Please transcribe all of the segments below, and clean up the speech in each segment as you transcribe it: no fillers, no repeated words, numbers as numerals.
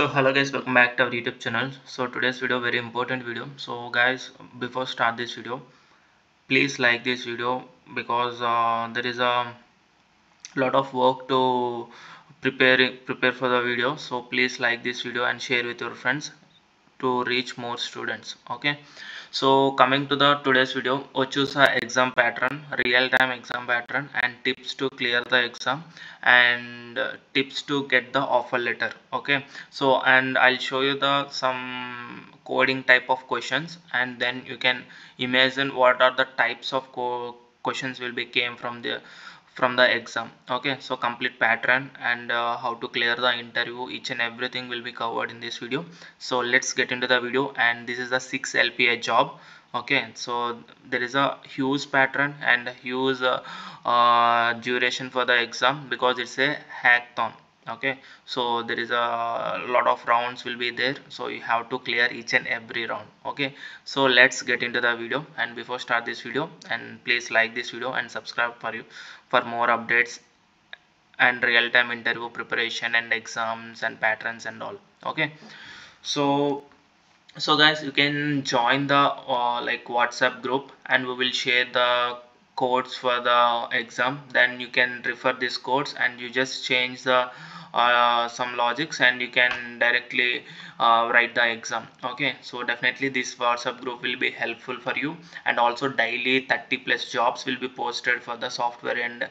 So hello guys, welcome back to our YouTube channel. So today's video, very important video. So guys, before start this video, please like this video because there is a lot of work to prepare for the video. So please like this video and share with your friends to reach more students. Okay, so coming to the today's video, Virtusa exam pattern, real-time exam pattern and tips to clear the exam and tips to get the offer letter. Okay, so and I'll show you the some coding type of questions, and then you can imagine what are the types of questions will be came from the exam. Okay, so complete pattern and how to clear the interview, each and everything will be covered in this video. So let's get into the video. And this is a 6 LPA job. Okay, so there is a huge pattern and huge duration for the exam because it's a hackathon. Okay, so there is a lot of rounds will be there, so you have to clear each and every round. Okay, so let's get into the video. And before start this video, and please like this video and subscribe for more updates and real-time interview preparation and exams and patterns and all. Okay, so guys, you can join the WhatsApp group and we will share the codes for the exam. Then you can refer these codes and you just change the some logics and you can directly write the exam. Okay, so definitely this WhatsApp group will be helpful for you. And also daily 30+ jobs will be posted for the software and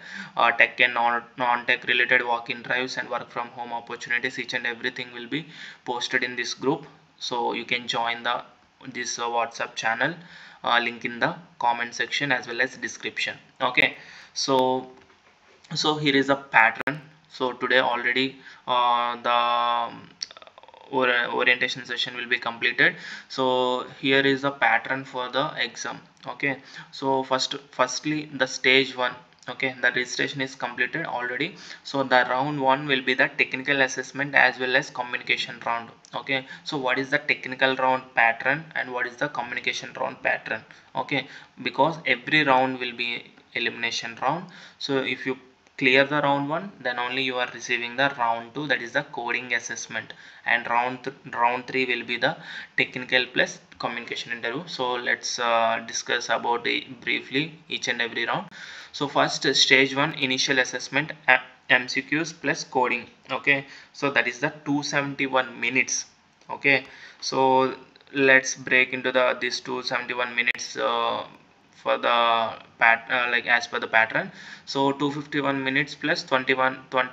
tech and non-tech related walk-in drives and work from home opportunities. Each and everything will be posted in this group, so you can join this WhatsApp channel, link in the comment section as well as description. Okay, so here is a pattern. So today already the orientation session will be completed. So here is the pattern for the exam. Okay, so firstly the stage 1. Okay, the registration is completed already. So the round 1 will be the technical assessment as well as communication round. Okay, so what is the technical round pattern and what is the communication round pattern? Okay, because every round will be elimination round. So if you clear the round 1, then only you are receiving the round 2, that is the coding assessment, and round 3 will be the technical plus communication interview. So let's discuss about it briefly, each and every round. So first, stage 1 initial assessment, MCQs plus coding. Okay, so that is the 271 minutes. Okay, so let's break into this 271 minutes for the as per the pattern. So 251 minutes plus 20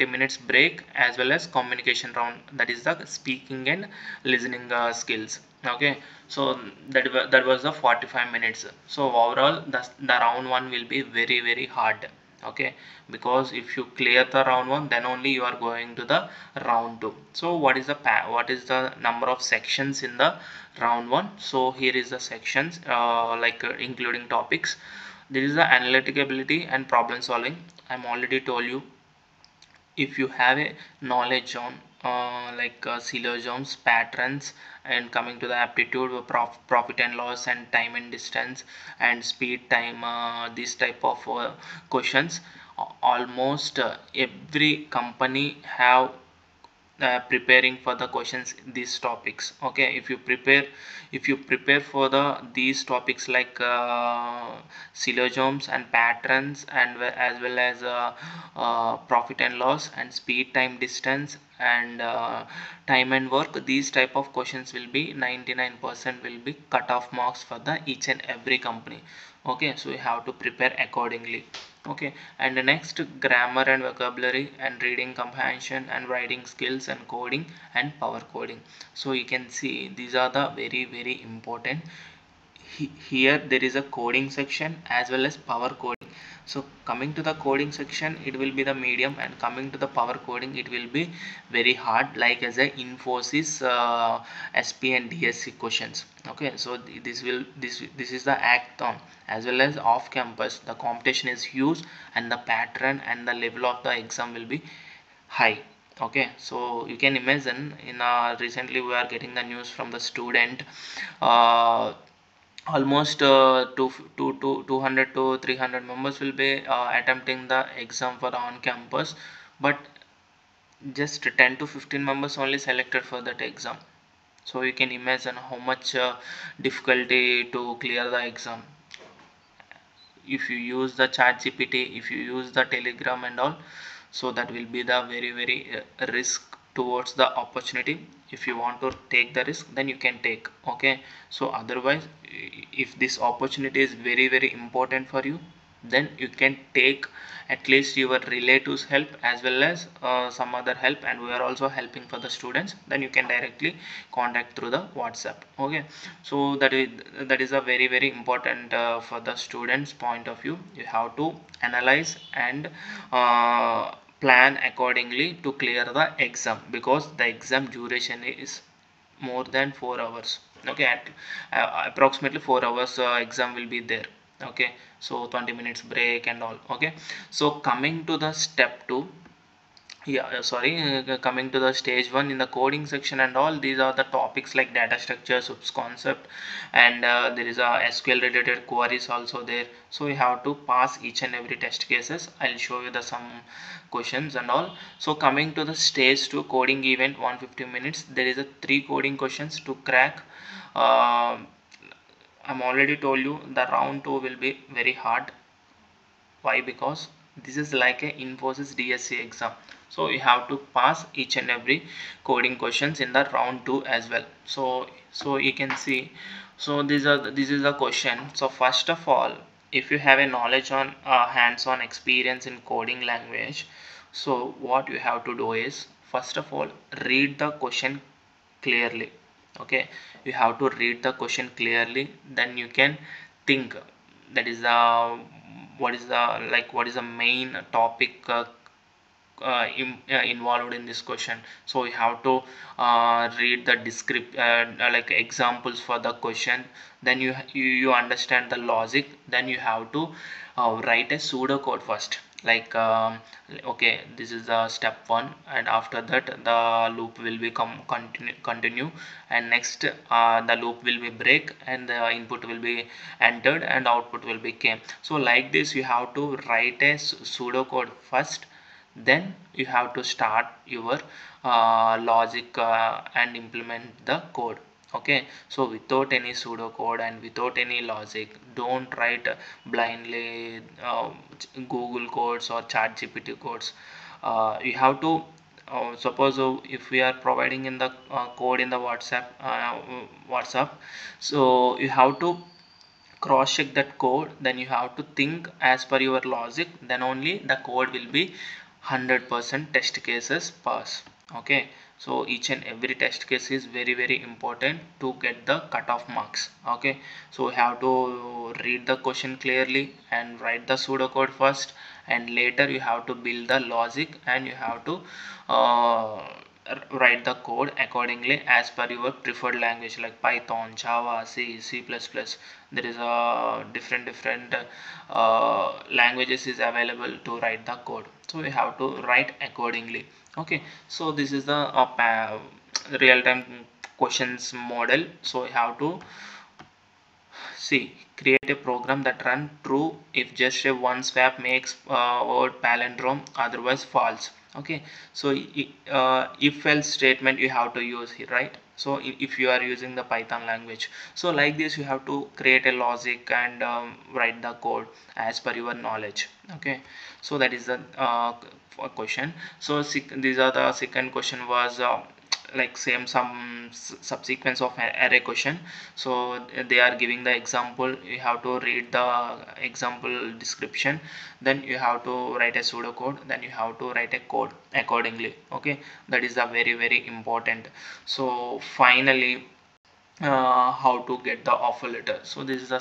minutes break, as well as communication round, that is the speaking and listening skills. Okay, so that was the 45 minutes. So overall the round 1 will be very, very hard. Okay, because if you clear the round 1, then only you are going to the round 2. So what is the number of sections in the round 1? So here is the sections, including topics. There is the analytic ability and problem solving. I'm already told you, if you have a knowledge on syllogms, patterns, and coming to the aptitude, profit and loss, and time and distance, and speed, time, these type of questions, almost every company have preparing for the questions these topics. Okay, if you prepare for these topics like syllogisms and patterns, and as well as profit and loss, and speed, time, distance, and time and work, these type of questions will be 99% will be cutoff marks for the each and every company. Okay, so you have to prepare accordingly. Okay, and the next, grammar and vocabulary, and reading comprehension, and writing skills, and coding and power coding. So you can see these are the very, very important. Here there is a coding section as well as power coding. So coming to the coding section, it will be the medium, and coming to the power coding, it will be very hard, like as a Infosys SP and DSA questions. Okay, so this is the hackathon as well as off campus. The competition is huge, and the pattern and the level of the exam will be high. Okay, so you can imagine, in recently we are getting the news from the student, almost 200 to 300 members will be attempting the exam for the on campus, but just 10 to 15 members only selected for that exam. So you can imagine how much difficulty to clear the exam. If you use the ChatGPT, if you use the Telegram and all, so that will be the very, very risk towards the opportunity. If you want to take the risk, then you can take, okay. So otherwise, if this opportunity is very, very important for you, then you can take at least your relatives help as well as some other help, and we are also helping for the students. Then you can directly contact through the WhatsApp, okay. So that is a very, very important for the students point of view. You have to analyze and plan accordingly to clear the exam, because the exam duration is more than 4 hours, okay. Approximately 4 hours exam will be there, okay. So 20 minutes break and all, okay. So coming to the stage 1 in the coding section and all, these are the topics like data structures, OOPS concept, and there is a SQL related queries also there. So you have to pass each and every test cases. I'll show you the some questions and all. So coming to the stage 2 coding event 150 minutes, there is a 3 coding questions to crack. I'm already told you the round 2 will be very hard. Why? Because this is like a Infosys DSA exam. So you have to pass each and every coding questions in the round 2 as well. So you can see, so this is the question. So first of all, if you have a knowledge on hands-on experience in coding language, so what you have to do is, first of all, read the question clearly, okay. You have to read the question clearly, then you can think that is what is the main topic involved in this question. So you have to read the examples for the question, then you understand the logic, then you have to write a pseudocode first, like okay, this is the step 1, and after that the loop will become continue, and next the loop will be break, and the input will be entered and output will be came. So like this you have to write a pseudocode first, then you have to start your logic and implement the code, okay. So without any pseudocode and without any logic, don't write blindly Google codes or ChatGPT codes. You have to suppose if we are providing in the code in the WhatsApp, so you have to cross check that code, then you have to think as per your logic, then only the code will be 100% test cases pass, okay. So each and every test case is very, very important to get the cutoff marks, okay. So you have to read the question clearly and write the pseudocode first, and later you have to build the logic, and you have to write the code accordingly as per your preferred language like Python, Java, C, C++. There is a different languages is available to write the code. So you have to write accordingly, okay. So this is the real-time questions model. So you have to see, create a program that run true if just a one swap makes word palindrome, otherwise false, okay. So if else statement you have to use here, right? So if you are using the Python language, so like this you have to create a logic and write the code as per your knowledge, okay. So that is the question. So these are the second question was like same some subsequence of an array question. So they are giving the example, you have to read the example description, then you have to write a pseudocode, then you have to write a code accordingly, okay. That is a very, very important. So finally, how to get the offer letter. So this is a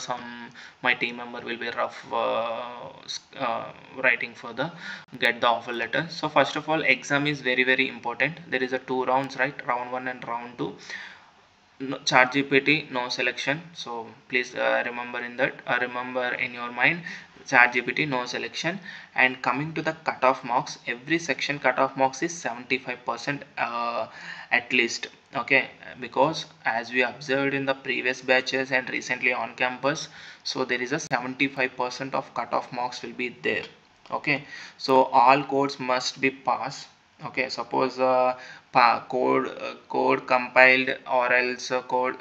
my team member will be rough writing for the get the offer letter. So first of all, exam is very, very important. There is a 2 rounds, right? Round 1 and round 2. No, ChatGPT no selection. So please remember in your mind, ChatGPT no selection. And coming to the cutoff marks, every section cutoff marks is 75% at least, okay. Because as we observed in the previous batches and recently on campus, so there is a 75% of cutoff marks will be there, okay. So all codes must be passed, Okay, suppose code compiled or else code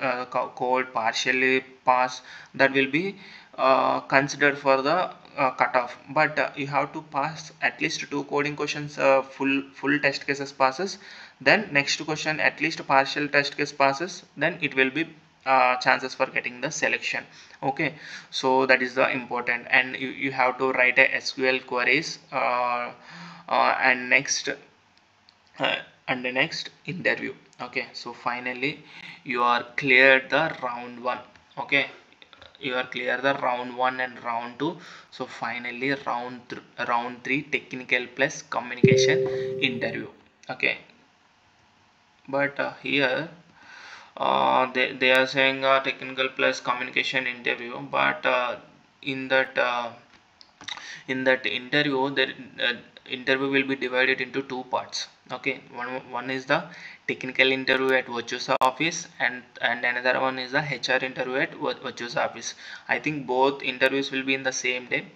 partially passed, that will be considered for the cutoff. But you have to pass at least 2 coding questions, full test cases passes, then next question at least partial test case passes, then it will be chances for getting the selection. Okay, so that is the important. And you have to write a SQL queries and next interview. Okay, so finally you are cleared the round 1. Okay, you are clear the round 1 and round 2. So finally round 3 technical plus communication interview. Okay, but here they are saying technical plus communication interview, but in that interview, the interview will be divided into 2 parts. Okay, one is the technical interview at Virtusa office, and another one is the HR interview at Virtusa office. I think both interviews will be in the same day,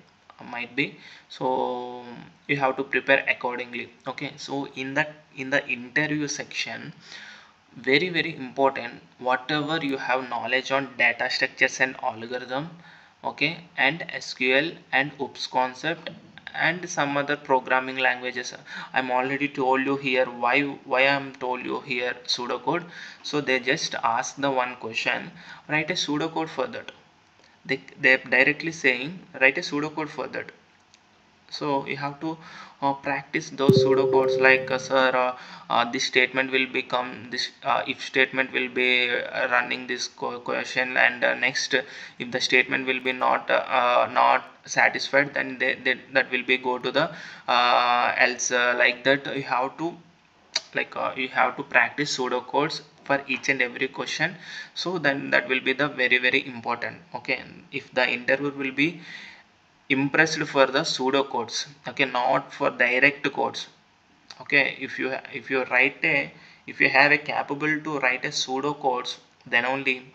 might be, so you have to prepare accordingly. Okay, so in the interview section, very, very important, whatever you have knowledge on data structures and algorithm, okay, and SQL and OOPS concept and some other programming languages. I'm already told you here why I'm told you here pseudocode. So they just ask the one question, write a pseudocode for that. They directly saying write a pseudocode for that. So you have to practice those pseudocodes, like sir, this statement will become this, if statement will be running this question, and next if the statement will be not satisfied, then they that will be go to the else, like that. You have to practice pseudocodes for each and every question. So then that will be the very, very important. Okay, if the interviewer will be impressed for the pseudocodes, okay, not for direct codes. Okay, if you have a capable to write a pseudocodes, then only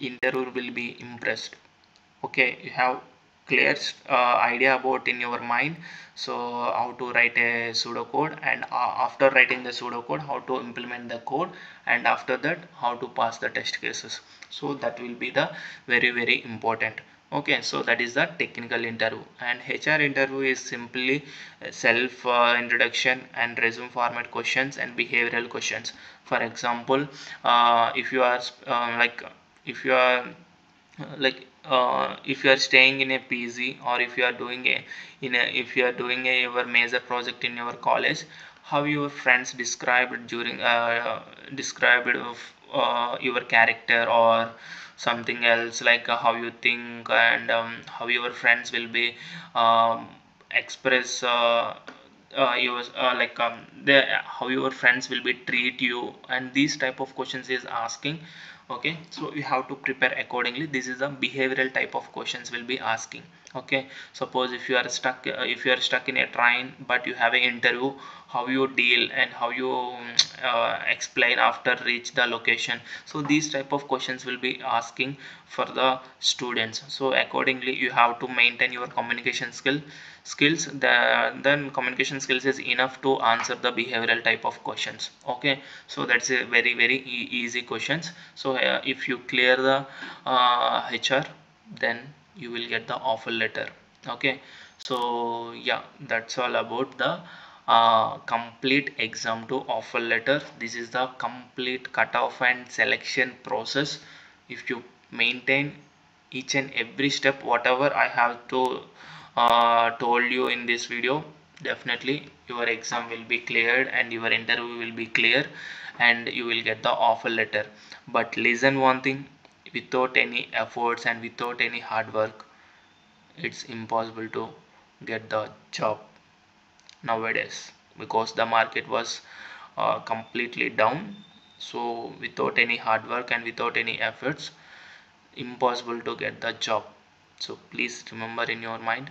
interviewer will be impressed. Okay, you have clear idea about in your mind, so how to write a pseudocode, and after writing the pseudocode, how to implement the code, and after that how to pass the test cases. So that will be the very, very important. Okay, so that is the technical interview. And HR interview is simply self introduction and resume format questions and behavioral questions. For example, if you are staying in a PG, or if you are doing your major project in your college, how your friends described during your character or something else, like how you think, and how your friends will be express how your friends will be treat you, and these type of questions is asking. Okay, so you have to prepare accordingly. This is a behavioral type of questions will be asking. Okay, suppose if you are stuck in a train, but you have an interview, how you deal and how you explain after reach the location. So these type of questions will be asking for the students. So accordingly you have to maintain your communication skills. Then communication skills is enough to answer the behavioral type of questions. Okay, so that's a very, very easy questions. So if you clear the HR, then you will get the offer letter. Okay, so yeah, that's all about the complete exam to offer letter. This is the complete cutoff and selection process. If you maintain each and every step, whatever I have to told you in this video, definitely your exam will be cleared and your interview will be clear, and you will get the offer letter. But listen one thing, without any efforts and without any hard work, it's impossible to get the job nowadays, because the market was completely down. So without any hard work and without any efforts, impossible to get the job. So please remember in your mind,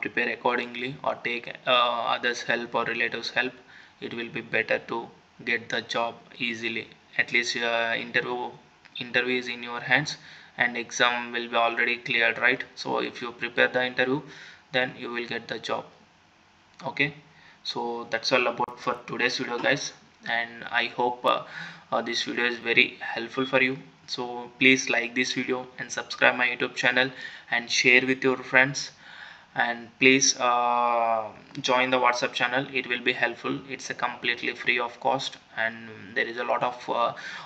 prepare accordingly, or take others help or relatives help. It will be better to get the job easily. At least interview is in your hands, and exam will be already cleared, right? So if you prepare the interview, then you will get the job. Okay, So that's all about for today's video, guys, and I hope this video is very helpful for you. So please like this video and subscribe my YouTube channel and share with your friends, and please join the WhatsApp channel. It will be helpful. It's a completely free of cost, and there is a lot of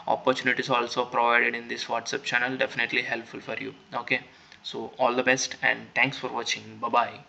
opportunities also provided in this WhatsApp channel. Definitely helpful for you. Okay, so all the best and thanks for watching. Bye bye.